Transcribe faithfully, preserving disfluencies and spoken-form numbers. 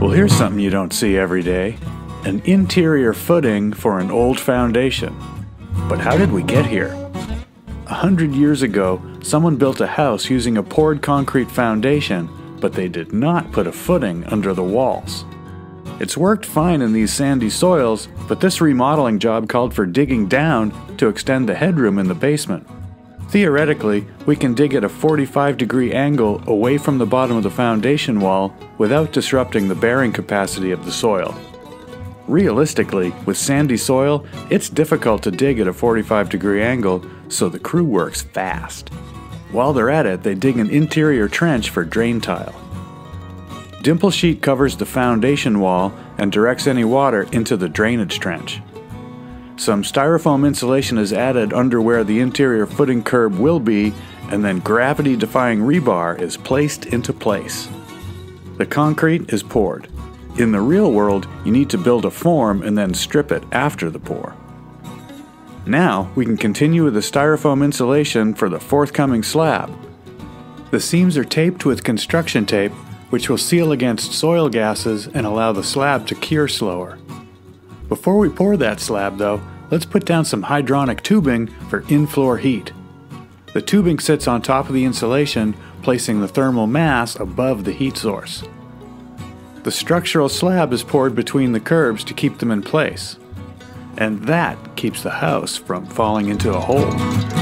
Well, here's something you don't see every day, an interior footing for an old foundation. But how did we get here? A hundred years ago, someone built a house using a poured concrete foundation, but they did not put a footing under the walls. It's worked fine in these sandy soils, but this remodeling job called for digging down to extend the headroom in the basement. Theoretically, we can dig at a forty-five degree angle away from the bottom of the foundation wall without disrupting the bearing capacity of the soil. Realistically, with sandy soil, it's difficult to dig at a forty-five degree angle, so the crew works fast. While they're at it, they dig an interior trench for drain tile. Dimple sheet covers the foundation wall and directs any water into the drainage trench. Some styrofoam insulation is added under where the interior footing curb will be, and then gravity-defying rebar is placed into place. The concrete is poured. In the real world, you need to build a form and then strip it after the pour. Now, we can continue with the styrofoam insulation for the forthcoming slab. The seams are taped with construction tape, which will seal against soil gases and allow the slab to cure slower. Before we pour that slab though, let's put down some hydronic tubing for in-floor heat. The tubing sits on top of the insulation, placing the thermal mass above the heat source. The structural slab is poured between the curbs to keep them in place. And that keeps the house from falling into a hole.